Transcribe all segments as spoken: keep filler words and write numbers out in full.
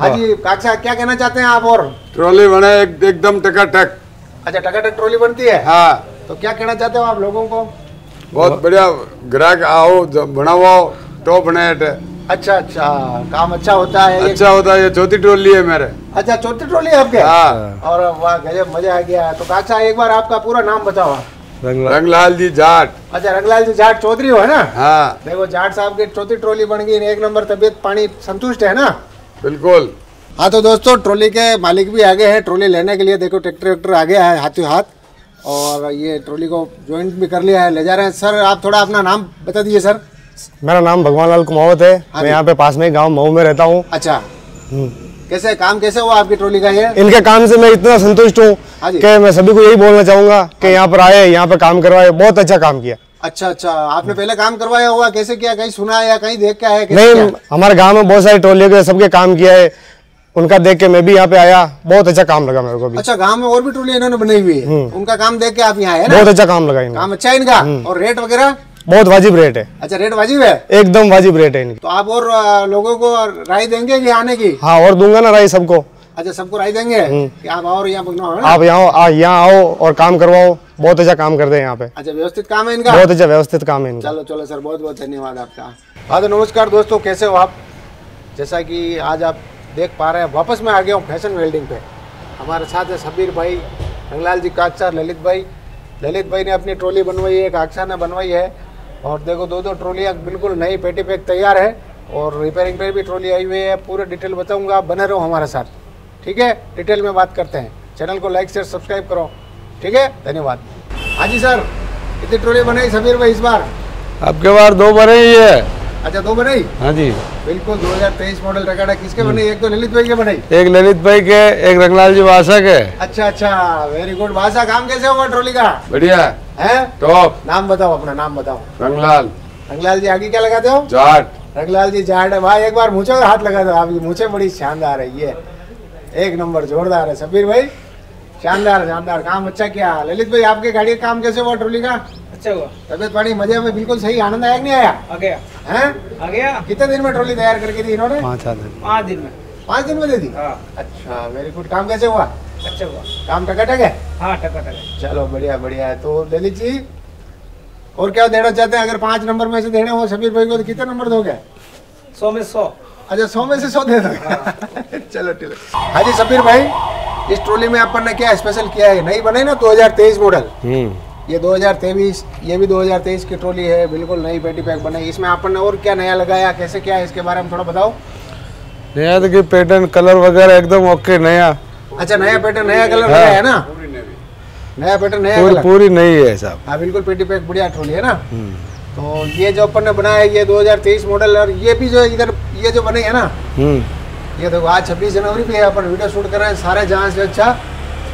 हाँ जी काका क्या कहना चाहते हैं आप? और ट्रॉली बने एक, एकदम टकाटक। अच्छा टकाटक ट्रॉली बनती है। हाँ तो क्या कहना चाहते हो आप लोगों को? बहुत बढ़िया ग्राहक आओ बनाओ तो बने। अच्छा अच्छा काम अच्छा होता है। अच्छा होता है। ये चौथी ट्रॉली है मेरे। अच्छा चौथी ट्रॉली है आपके? हाँ। और वाह गजब मजा आ गया। तो काका एक बार आपका पूरा नाम बताओ। रंगलाल जी जाट। अच्छा रंगलाल जी जाट चौधरी हो है ना? हाँ। देखो जाट साहब की चौथी ट्रॉली बन गई, एक नंबर तबियत पानी संतुष्ट है ना? बिल्कुल। हाँ तो दोस्तों ट्रॉली के मालिक भी आगे हैं ट्रॉली लेने के लिए। देखो ट्रैक्टर वैक्टर आ गया है हाथों हाथ और ये ट्रॉली को ज्वाइंट भी कर लिया है, ले जा रहे हैं। सर आप थोड़ा अपना नाम बता दीजिए। सर मेरा नाम भगवानलाल कुमावत है। हाँ मैं यहाँ पे पास में गांव मऊ में रहता हूँ। अच्छा कैसे काम कैसे हुआ आपकी ट्रॉली का? ये इनके काम से मैं इतना संतुष्ट हूँ कि मैं सभी को यही बोलना चाहूँगा कि यहाँ पर आए, यहाँ पे काम करवाए, बहुत अच्छा काम किया। अच्छा अच्छा आपने पहले काम करवाया हुआ? कैसे किया, कहीं सुना है या कहीं देख के आया? नहीं हमारे गाँव में बहुत सारी ट्रॉलियों के सबके काम किया है, उनका देख के मैं भी यहाँ पे आया, बहुत अच्छा काम लगा मेरे को भी। अच्छा गांव में और भी ट्रॉली इन्होंने बनाई हुई है, उनका काम देख के आप यहाँ आए? बहुत अच्छा काम लगा, काम अच्छा है इनका। और रेट वगैरह? बहुत वाजिब रेट है। अच्छा रेट वाजिब है? एकदम वाजिब रेट है इनकी। तो आप और लोगों को राय देंगे कि आने की? हाँ और दूंगा ना राय सबको। अच्छा सबको राय देंगे कि आप और यहाँ आप यहाँ यहाँ आओ और काम करवाओ, बहुत अच्छा काम करते हैं यहाँ पे। अच्छा व्यवस्थित काम है इनका? बहुत अच्छा व्यवस्थित काम है इनका। चलो चलो सर बहुत बहुत धन्यवाद आपका। हाँ तो नमस्कार दोस्तों, कैसे हो आप? जैसा कि आज आप देख पा रहे हैं वापस मैं आ गया हूँ फैशन वेल्डिंग पे। हमारे साथ है सबीर भाई, रंगलाल जी काक्षा, ललित भाई। ललित भाई ने अपनी ट्रॉली बनवाई है, काक्षा ने बनवाई है। और देखो दो दो ट्रॉलियाँ बिल्कुल नई पेटी पैक तैयार है और रिपेयरिंग पे भी ट्रॉली आई हुई है। पूरे डिटेल बताऊंगा, आप बने रहो हमारे साथ, ठीक है? डिटेल में बात करते हैं। चैनल को लाइक शेयर सब्सक्राइब करो, ठीक है? धन्यवाद। हाँ जी सर इतनी ट्रॉली बनाई सबीर भाई इस बार? आपके बार दो बार ही है। अच्छा दो बनाई? हाँ जी बिल्कुल। दो हज़ार तेईस मॉडल टकाटक किसके बने? एक तो ललित भाई के बनाई, एक ललित भाई के, एक रंगलाल जी वासा के। अच्छा अच्छा वेरी गुड। वासा काम कैसे हुआ ट्रॉली का? बढ़िया है टॉप। नाम बताओ अपना, नाम बताओ। रंगलाल। रंगलाल जी आगे क्या लगाते हो? जाट। रंगलाल जी जाट है भाई। एक बार मूछे पर हाथ लगा दो, आपकी मूछे बड़ी शानदार है, ये एक नंबर जोरदार है सबीर भाई, शानदार शानदार काम अच्छा किया। ललित भाई आपके गाड़ी का काम कैसे हुआ ट्रॉली का? अच्छा हुआ, तबियत पानी मजे में बिल्कुल सही, आनंद आया कि नहीं आया? आ गया है आ गया। कितने दिन में ट्रॉली तैयार करके दी इन्होंने? पाँच दिन। पाँच दिन में? पाँच दिन में दे दी। हाँ। अच्छा वेरी गुड। काम कैसे हुआ? अच्छा हुआ काम, टकाटक है? हाँ टकाटक है। चलो बढ़िया बढ़िया है। तो ललित जी और क्या देना चाहते हैं? अगर पाँच नंबर में से देने हो सबीर भाई को तो कितने नंबर दोगे? सौ में सौ। अच्छा सौ में से सौ दे दो। चलो ठीक है। हाँ जी सबीर भाई इस ट्रॉली में अपन ने क्या स्पेशल किया है? नहीं बनाई ना दो हजार तेईस मॉडल, ये दो हज़ार तेईस, ये भी दो हज़ार तेईस की ट्रॉली है, बिल्कुल नई पेटी पैक बनाई। इसमें आपने और क्या नया लगाया, कैसे क्या है, इसके बारे में थोड़ा बताओ। नया तो कि पैटर्न कलर वगैरह एकदम ओके नया। अच्छा नया पैटर्न नया कलर नया है ना? नया पैटर्न नया कलर पूरी नई है साहब। हाँ बिल्कुल पेटी पैक बढ़िया ट्रॉली है ना। तो ये जो अपन ने बनाया है ये दो हज़ार तेईस मॉडल, और ये भी जो इधर ये जो बनाई है ना, ये देखो आज छब्बीस जनवरी भी है, अपन वीडियो शूट कर रहे हैं। सारे जहाँ से अच्छा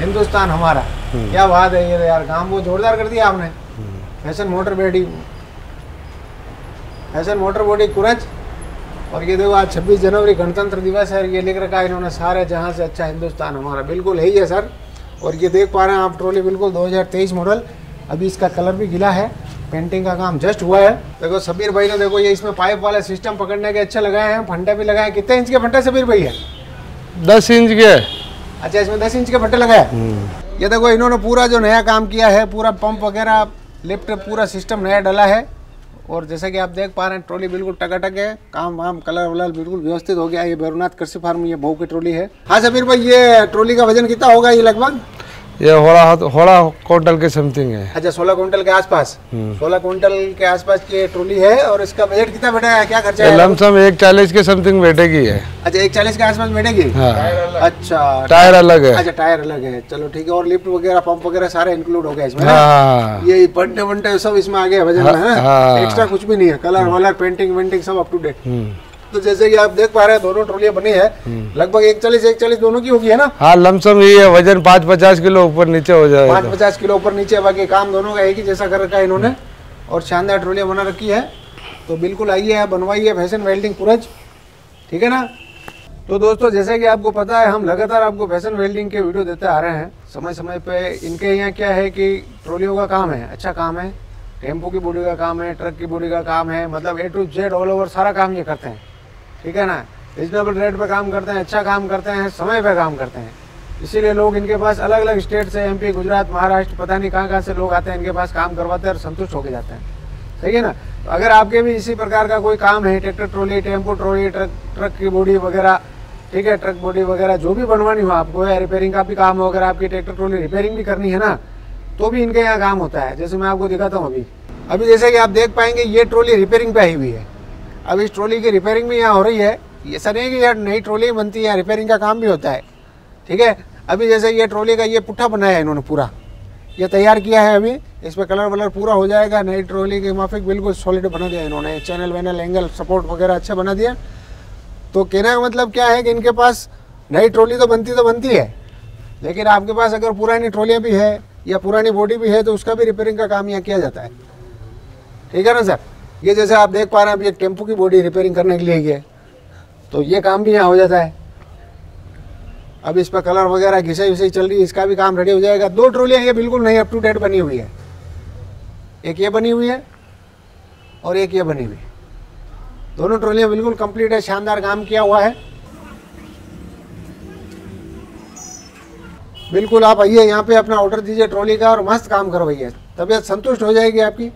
हिंदुस्तान हमारा, क्या बात है। ये यार काम वो जोरदार कर दिया आपने। Fashion motor body, fashion motor body कुरज। और ये देखो आज छब्बीस जनवरी गणतंत्र दिवस है, ये लिख रखा है इन्होंने, सारे जहां से अच्छा हिंदुस्तान हमारा, बिल्कुल यही है सर। और ये देख पा रहे हैं आप ट्रॉली बिल्कुल दो हज़ार तेईस मॉडल, अभी इसका कलर भी गिला है, पेंटिंग का काम जस्ट हुआ है। देखो सबीर भाई ने देखो ये इसमें पाइप वाला सिस्टम पकड़ने के अच्छा लगाए हैं, फंटे भी लगाए। कितने इंच के फंटे सबीर भाई है? दस इंच के। अच्छा इसमें दस इंच के फंटे लगाए। ये देखो इन्होंने पूरा जो नया काम किया है, पूरा पंप वगैरह लिफ्ट पूरा सिस्टम नया डला है। और जैसा कि आप देख पा रहे हैं ट्रॉली बिल्कुल टकाटक है, काम वाम कलर वलर बिल्कुल व्यवस्थित हो गया। ये भैरवनाथ कृषि फार्म ये मऊ की ट्रॉली है। हाँ सबीर भाई ये ट्रॉली का वजन कितना होगा? ये लगभग ये होड़ा क्विंटल के समथिंग है। अच्छा सोलह क्विंटल के आसपास, सोलह क्विंटल के आसपास ये ट्रॉली है। और इसका बजट कितना बैठा है, क्या खर्चा है? लमसम एक चालीस के समथिंग बैठेगी है। अच्छा एक चालीस के आसपास बैठेगी। हाँ। अच्छा टायर अलग है। अच्छा टायर अलग है, चलो ठीक है। और लिफ्ट वगैरह पंप वगैरह सारे इंक्लूड हो गया इसमें। हाँ। ये पंटे वंटे सब इसमें आ गया वजन है, एक्स्ट्रा कुछ भी नहीं है। कलर वालर पेंटिंग वेंटिंग सब अप टू डेट। तो जैसे कि आप देख पा रहे हैं दोनों ट्रॉलियां बनी है, लगभग एक चालीस एक चालीस दोनों की होगी है ना? हाँ लमसम यही है, वजन पाँच पचास किलो ऊपर नीचे हो जाएगा, पाँच पचास किलो ऊपर नीचे। बाकी काम दोनों का एक ही जैसा कर रखा है इन्होंने, और शानदार ट्रॉलियां बना रखी है। तो बिल्कुल आइए बनवाइए फैशन वेल्डिंग कुरज, ठीक है ना। तो दोस्तों जैसे कि आपको पता है हम लगातार आपको फैशन वेल्डिंग के वीडियो देते आ रहे हैं समय समय पे। इनके यहाँ क्या है कि ट्रॉलियों का काम है, अच्छा काम है, टेम्पो की बॉडी का काम है, ट्रक की बॉडी का काम है, मतलब A to Z all over सारा काम ये करते हैं, ठीक है ना। रिजनेबल रेट पे काम करते हैं, अच्छा काम करते हैं, समय पे काम करते हैं। इसीलिए लोग इनके पास अलग अलग स्टेट से, एमपी, गुजरात, महाराष्ट्र, पता नहीं कहाँ कहाँ से लोग आते हैं, इनके पास काम करवाते हैं और संतुष्ट होके जाते हैं। सही है ना। तो अगर आपके भी इसी प्रकार का कोई काम है, tractor trolley, tempo trolley, truck truck की बॉडी वगैरह, ठीक है, ट्रक बॉडी वगैरह जो भी बनवानी हो आपको, या रिपेयरिंग का भी काम हो, अगर आपकी ट्रैक्टर ट्रॉली रिपेयरिंग भी करनी है ना, तो भी इनके यहाँ काम होता है। जैसे मैं आपको दिखाता हूँ, अभी अभी जैसे कि आप देख पाएंगे ये ट्रॉली रिपेयरिंग पे आई हुई है। अब इस ट्रॉली की रिपेयरिंग भी यहाँ हो रही है। ऐसा नहीं कि यार नई ट्रॉली बनती है, रिपेयरिंग का काम भी होता है। ठीक है। अभी जैसे ये ट्रॉली का ये पुट्ठा बनाया है इन्होंने, पूरा ये तैयार किया है। अभी इस पर कलर वलर पूरा हो जाएगा, नई ट्रॉली के माफिक बिल्कुल सॉलिड बना दिया इन्होंने। चैनल वैनल, एंगल, सपोर्ट वगैरह अच्छा बना दिया। तो कहने का मतलब क्या है कि इनके पास नई ट्रॉली तो बनती तो बनती है, लेकिन आपके पास अगर पुरानी ट्रॉलियाँ भी है या पुरानी बॉडी भी है तो उसका भी रिपेयरिंग का काम यहाँ किया जाता है। ठीक है ना सर। ये जैसे आप देख पा रहे हैं, अब ये टेम्पो की बॉडी रिपेयरिंग करने के लिए ही है, तो ये काम भी यहाँ हो जाता है। अब इस पर कलर वगैरह घिसाई विसाई चल रही है, इसका भी काम रेडी हो जाएगा। दो ट्रॉलियाँ ये बिल्कुल नई अप टू डेट बनी हुई है, एक ये बनी हुई है और एक ये बनी हुई है। दोनों ट्रॉलियाँ बिल्कुल कंप्लीट है, शानदार काम किया हुआ है। बिल्कुल आप आइए यहाँ पे, अपना ऑर्डर दीजिए ट्रॉली का और मस्त काम करवाइए, तबीयत संतुष्ट हो जाएगी आपकी।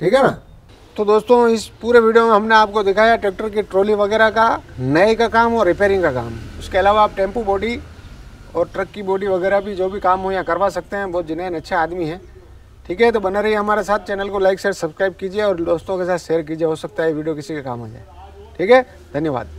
ठीक है ना। तो दोस्तों, इस पूरे वीडियो में हमने आपको दिखाया ट्रैक्टर की ट्रॉली वगैरह का नए का काम और रिपेयरिंग का काम। उसके अलावा आप टेम्पू बॉडी और ट्रक की बॉडी वगैरह भी जो भी काम हो यहाँ करवा सकते हैं। बहुत जिन्हें अच्छे आदमी हैं। ठीक है। तो बने रहिए हमारे साथ, चैनल को लाइक शेयर सब्सक्राइब कीजिए और दोस्तों के साथ शेयर कीजिए, हो सकता है वीडियो किसी के काम हो जाए। ठीक है, धन्यवाद।